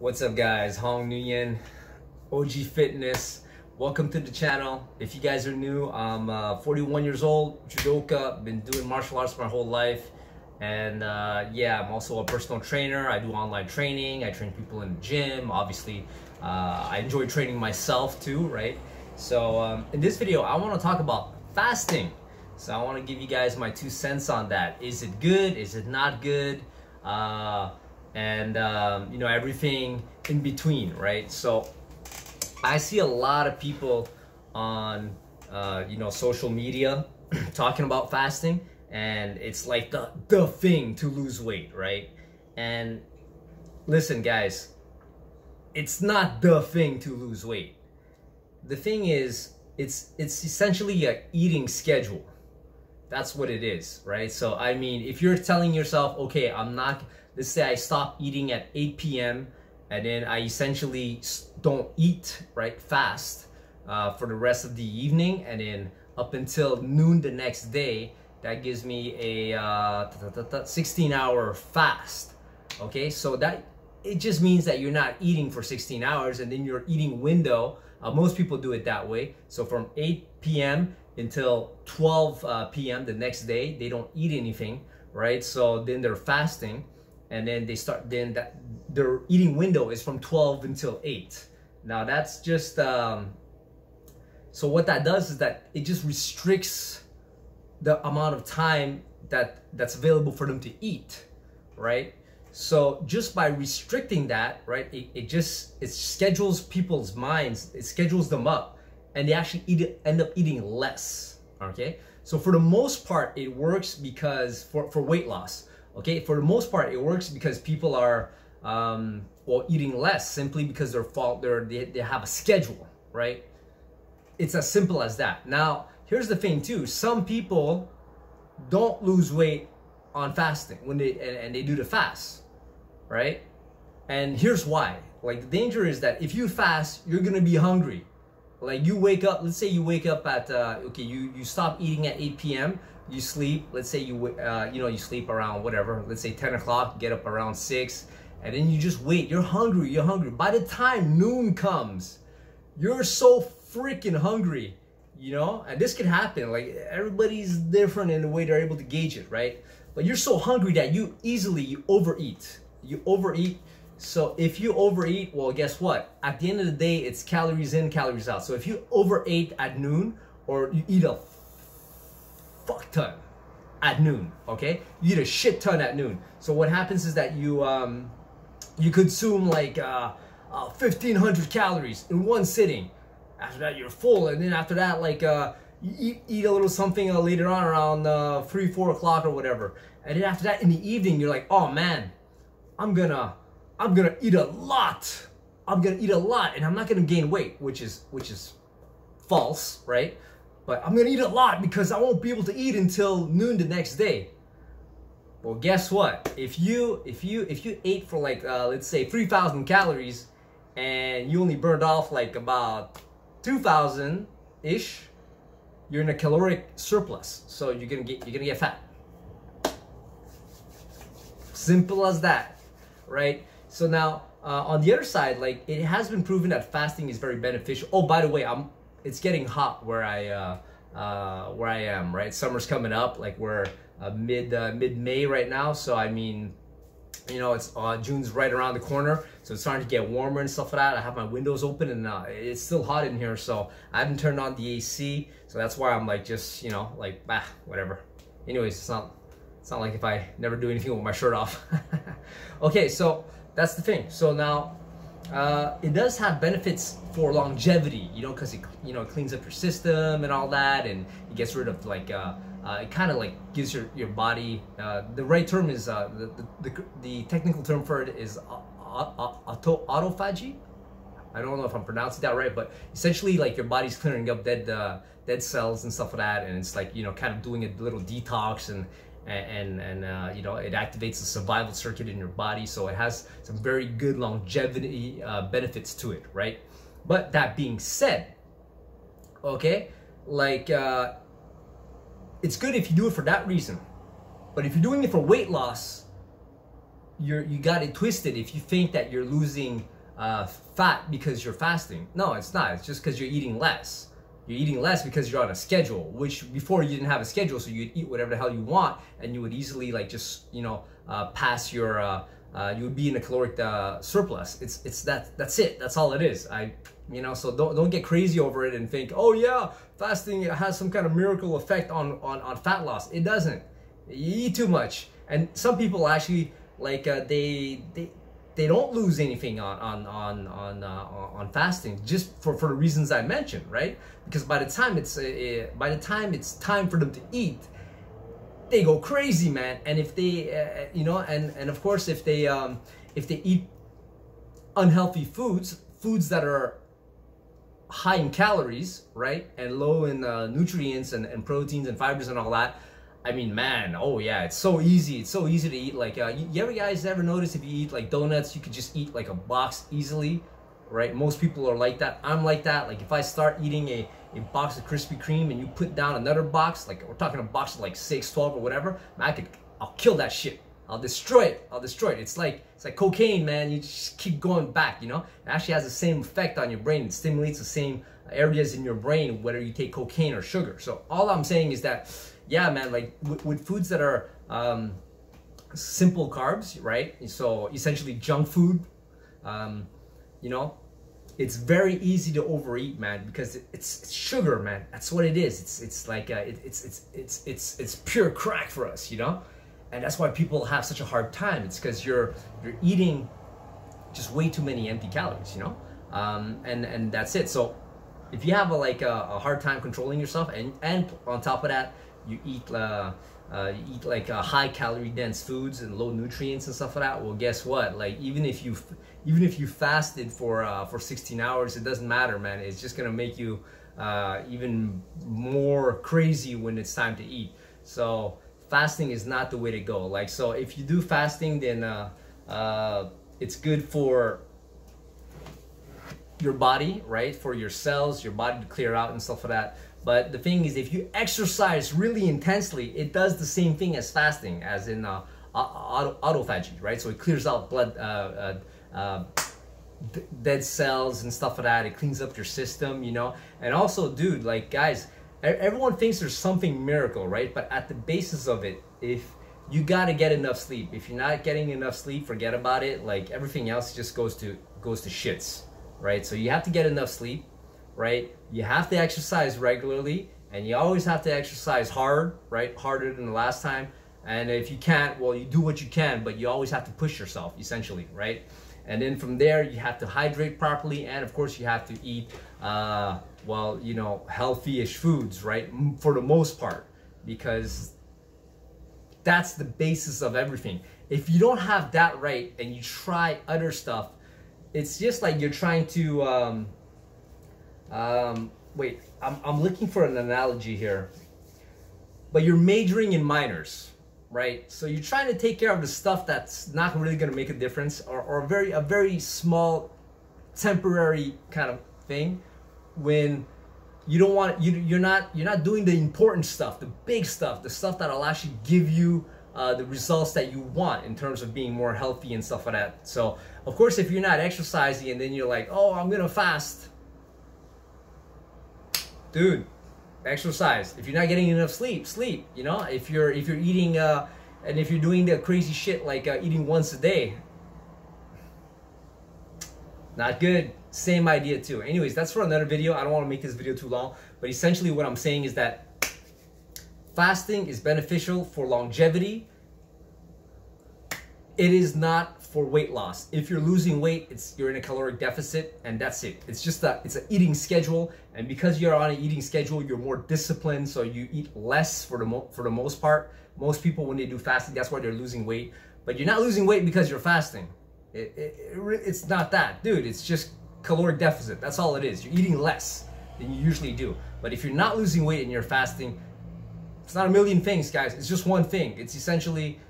What's up guys, Hong Nguyen, OG Fitness. Welcome to the channel. If you guys are new, I'm 41 years old, judoka, been doing martial arts my whole life. And yeah, I'm also a personal trainer. I do online training. I train people in the gym. Obviously, I enjoy training myself too, right? So in this video, I wanna talk about fasting. So I wanna give you guys my 2 cents on that. Is it good? Is it not good? You know, everything in between, right? So I see a lot of people on you know, social media talking about fasting, and it's like the thing to lose weight, right? And listen guys, it's not the thing to lose weight. The thing is, it's essentially an eating schedule. That's what it is, right? So I mean, if you're telling yourself, okay, I'm not, let's say I stop eating at 8 p.m. and then I essentially don't eat, right, fast for the rest of the evening, and then up until noon the next day, that gives me a 16-hour fast. Okay, so that it just means that you're not eating for 16 hours, and then your eating window, most people do it that way. So from 8 p.m. until 12 p.m. the next day, they don't eat anything, right? So then they're fasting, and then they start, then that their eating window is from 12 until 8. Now that's just so what that does is that it just restricts the amount of time that's available for them to eat, right? So just by restricting that, right, it schedules people's minds, it schedules them up, and they actually end up eating less. Okay, so for the most part it works because for weight loss, okay, for the most part it works because people are well, eating less simply because they have a schedule, right? It's as simple as that. Now here's the thing too, some people don't lose weight on fasting when they and they do the fast, right? And here's why. Like, the danger is that if you fast, you're gonna be hungry. Like, you wake up, let's say you wake up at okay, you stop eating at 8 p.m. you sleep, let's say you you know, you sleep around whatever, let's say 10 o'clock, get up around 6, and then you just wait. You're hungry. By the time noon comes, you're so freaking hungry, you know? And this could happen. Like, everybody's different in the way they're able to gauge it, right? But you're so hungry that you overeat. So if you overeat, well, guess what? At the end of the day, it's calories in, calories out. So if you overate at noon, or you eat a fuck ton at noon, okay? You eat a shit ton at noon. So what happens is that you you consume like 1,500 calories in one sitting. After that, you're full, and then after that, like you eat a little something later on around 3, 4 o'clock or whatever, and then after that in the evening, you're like, oh man, I'm gonna eat a lot. And I'm not gonna gain weight, which is false, right? But I'm gonna eat a lot because I won't be able to eat until noon the next day. Well, guess what? If you ate for like let's say 3,000 calories, and you only burned off like about 2,000 ish, you're in a caloric surplus, so you're gonna get fat. Simple as that, right? So now on the other side, like, it has been proven that fasting is very beneficial. Oh, by the way, it's getting hot where I am, right? Summer's coming up. Like, we're mid-May right now, so I mean, you know, it's June's right around the corner, so it's starting to get warmer and stuff like that. I have my windows open, and it's still hot in here, so I haven't turned on the AC, so that's why I'm like, just, you know, like, bah, whatever. Anyways, it's not like if I never do anything with my shirt off. Okay, so that's the thing. So now it does have benefits for longevity, you know, because it, you know, it cleans up your system and all that, and it gets rid of like it kind of like gives your body, the right term is, the technical term for it is autophagy. I don't know if I'm pronouncing that right, but essentially like your body's clearing up dead cells and stuff like that, and it's like, you know, kind of doing a little detox, and you know, it activates the survival circuit in your body, so it has some very good longevity benefits to it, right? But that being said, okay, like it's good if you do it for that reason, but if you're doing it for weight loss, you got it twisted if you think that you're losing fat because you're fasting. No, it's not. It's just because you're eating less. You're eating less because you're on a schedule, which before you didn't have a schedule, so you'd eat whatever the hell you want, and you would easily like just, you know, pass your, you would be in a caloric surplus. It's that's it. That's all it is. You know, so don't get crazy over it and think, oh yeah, fasting has some kind of miracle effect on fat loss. It doesn't. You eat too much, and some people actually like they don't lose anything on fasting, just for the reasons I mentioned, right? Because by the time it's time for them to eat, they go crazy, man. And if they, you know, and of course if they eat unhealthy foods that are high in calories, right, and low in nutrients and proteins and fibers and all that. I mean, man, oh yeah, it's so easy. It's so easy to eat. Like, you guys ever notice if you eat like donuts, you could just eat like a box easily, right? Most people are like that. I'm like that. Like, if I start eating a box of Krispy Kreme and you put down another box, like we're talking a box of like 6, 12 or whatever, man, I'll kill that shit. I'll destroy it. I'll destroy it. It's like cocaine, man. You just keep going back, you know? It actually has the same effect on your brain. It stimulates the same areas in your brain, whether you take cocaine or sugar. So all I'm saying is that, yeah, man, like with foods that are simple carbs, right? So essentially junk food, you know, it's very easy to overeat, man, because it's sugar, man. That's what it is. It's like it's pure crack for us, you know, and that's why people have such a hard time. It's because you're eating just way too many empty calories, you know, and that's it. So if you have a hard time controlling yourself, and on top of that, you eat like high calorie dense foods and low nutrients and stuff like that. Well, guess what? Like, even if you fasted for 16 hours, it doesn't matter, man. It's just gonna make you even more crazy when it's time to eat. So fasting is not the way to go. Like, so if you do fasting, then it's good for your body, right? For your cells, your body to clear out and stuff like that. But the thing is, if you exercise really intensely, it does the same thing as fasting, as in autophagy, right? So it clears out blood, dead cells and stuff like that. It cleans up your system, you know? And also, dude, like, guys, everyone thinks there's something miracle, right? But at the basis of it, if you gotta get enough sleep. If you're not getting enough sleep, forget about it. Like, everything else just goes to shits, right? So you have to get enough sleep, right? You have to exercise regularly, and you always have to exercise hard, right? Harder than the last time. And if you can't, well, you do what you can, but you always have to push yourself, essentially, right? And then from there, you have to hydrate properly, and of course, you have to eat, well, you know, healthy-ish foods, right? For the most part, because that's the basis of everything. If you don't have that right, and you try other stuff, it's just like you're trying to, wait, I'm looking for an analogy here, but you're majoring in minors, right? So you're trying to take care of the stuff that's not really going to make a difference, or a very small temporary kind of thing, when you don't want, you're not doing the important stuff, the big stuff, the stuff that'll actually give you the results that you want in terms of being more healthy and stuff like that. So of course, if you're not exercising and then you're like, oh, I'm going to fast. Dude, exercise. If you're not getting enough sleep, sleep, you know. If you're eating and if you're doing the crazy shit like eating once a day, not good. Same idea too. Anyways, that's for another video. I don't want to make this video too long, but essentially what I'm saying is that fasting is beneficial for longevity. It is not for weight loss. If you're losing weight, you're in a caloric deficit, and that's it. It's just it's an eating schedule, and because you're on an eating schedule, you're more disciplined, so you eat less for the most part. Most people, when they do fasting, that's why they're losing weight. But you're not losing weight because you're fasting. It's not that, dude. It's just caloric deficit. That's all it is. You're eating less than you usually do. But if you're not losing weight and you're fasting, it's not a million things, guys. It's just one thing. It's essentially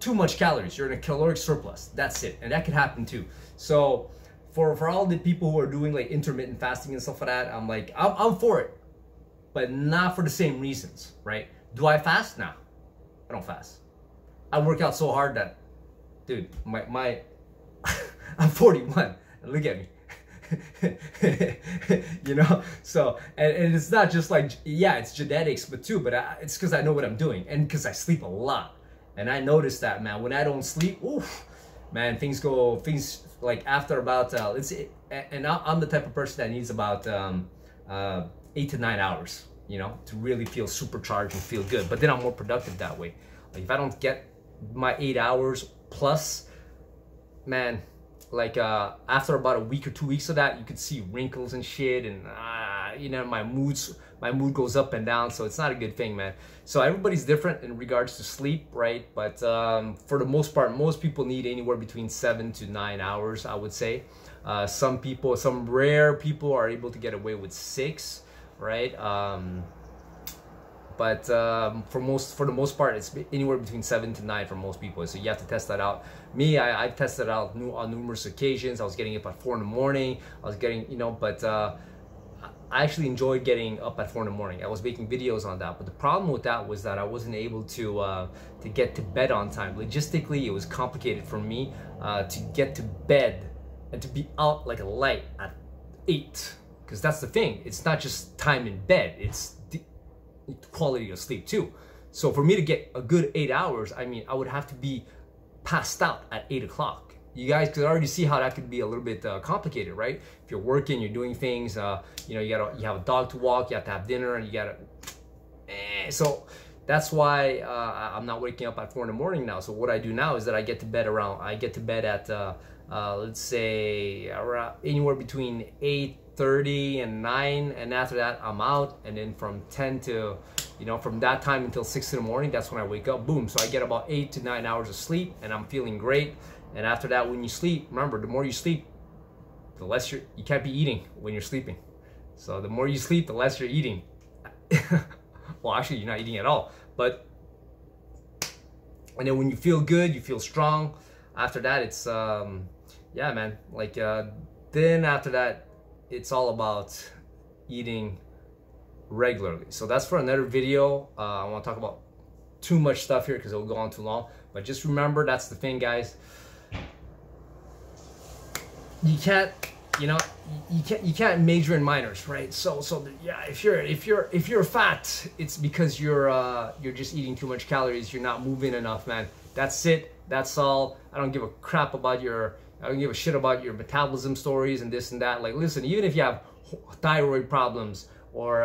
too much calories. You're in a caloric surplus. That's it. And that could happen too. So for all the people who are doing like intermittent fasting and stuff like that, I'm like, I'm for it, but not for the same reasons, right? Do I fast? No, I don't fast. I work out so hard that Dude, my I'm 41. Look at me. You know, so and it's not just like, yeah, it's genetics, but too, but it's because I know what I'm doing, and because I sleep a lot. And I noticed that, man, when I don't sleep, oof, man, things like after about I'm the type of person that needs about 8 to 9 hours, you know, to really feel supercharged and feel good. But then I'm more productive that way. Like if I don't get my 8 hours plus, man, like after about a week or 2 weeks of that, you could see wrinkles and shit, and you know, my mood goes up and down, so it's not a good thing, man. So everybody's different in regards to sleep, right? But for the most part, most people need anywhere between 7 to 9 hours, I would say. Some rare people are able to get away with 6, right? But for the most part, it's anywhere between 7 to 9 for most people. So you have to test that out. Me, I've tested out on numerous occasions. I was getting up at 4 in the morning. I was getting, you know, but I actually enjoyed getting up at 4 in the morning. I was making videos on that. But the problem with that was that I wasn't able to get to bed on time. Logistically, it was complicated for me to get to bed and to be out like a light at 8. Because that's the thing. It's not just time in bed. It's quality of sleep too. So for me to get a good 8 hours, I mean, I would have to be passed out at 8 o'clock. You guys could already see how that could be a little bit complicated, right? If you're working, you're doing things, you know, you have a dog to walk, you have to have dinner, and you gotta. So that's why I'm not waking up at 4 in the morning now. So what I do now is that I get to bed around. I get to bed at let's say around anywhere between 8:30 and 9, and after that I'm out, and then from 10 to, you know, from that time until 6 in the morning, that's when I wake up, boom. So I get about 8 to 9 hours of sleep, and I'm feeling great. And after that, when you sleep, remember, the more you sleep, the less you can't be eating when you're sleeping. So the more you sleep, the less you're eating. Well, actually, you're not eating at all, but, and then when you feel good, you feel strong. After that, it's yeah, man, like then after that, it's all about eating regularly. So that's for another video. I want to talk about too much stuff here because it'll go on too long. But just remember, that's the thing, guys. You can't, you know, you can't major in minors, right? So yeah, if you're fat, it's because you're just eating too much calories. You're not moving enough, man. That's it. That's all. I don't give a crap about your. I don't give a shit about your metabolism stories and this and that. Like, listen, even if you have thyroid problems or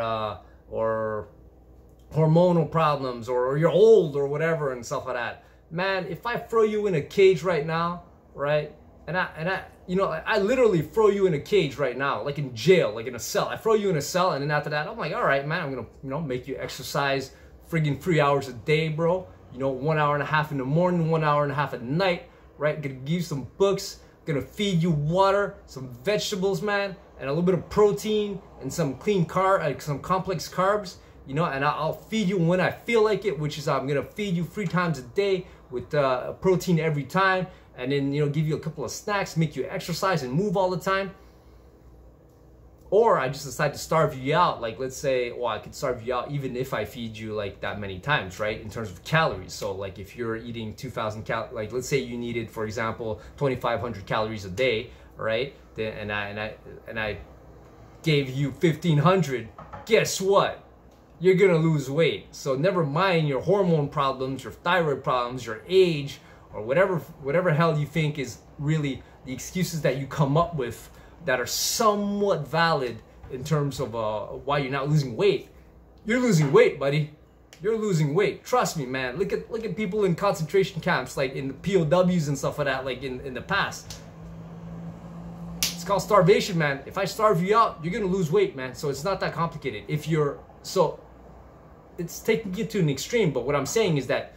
hormonal problems or you're old or whatever and stuff like that, man, if I throw you in a cage right now, right, and I, you know, I literally throw you in a cage right now, like in jail, like in a cell. I throw you in a cell, and then after that, I'm like, all right, man, I'm gonna, you know, make you exercise friggin' 3 hours a day, bro. You know, 1.5 hours in the morning, 1.5 hours at night, right? Gonna give you some books. Gonna feed you water, some vegetables, man, and a little bit of protein and some clean some complex carbs, you know. And I'll feed you when I feel like it, which is I'm gonna feed you 3 times a day with protein every time, and then, you know, give you a couple of snacks, make you exercise and move all the time. Or I just decide to starve you out. Like, let's say, well, I could starve you out even if I feed you like that many times, right? In terms of calories. So like if you're eating 2,000 calories, like let's say you needed, for example, 2,500 calories a day, right? Then, and I gave you 1,500. Guess what? You're gonna lose weight. So never mind your hormone problems, your thyroid problems, your age, or whatever hell you think is really the excuses that you come up with that are somewhat valid in terms of why you're not losing weight. You're losing weight, buddy. You're losing weight. Trust me, man. Look at people in concentration camps, like in the POWs and stuff like that, like in the past. It's called starvation, man. If I starve you out, you're gonna lose weight, man. So it's not that complicated. If you're so, it's taking it to an extreme. But what I'm saying is that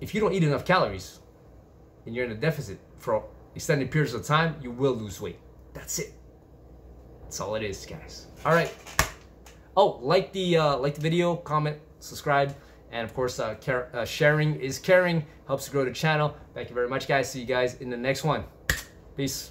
if you don't eat enough calories and you're in a deficit for extended periods of time, you will lose weight. That's it. That's all it is, guys. All right. Oh, like the video, comment, subscribe, and of course, sharing is caring. Helps to grow the channel. Thank you very much, guys. See you guys in the next one. Peace.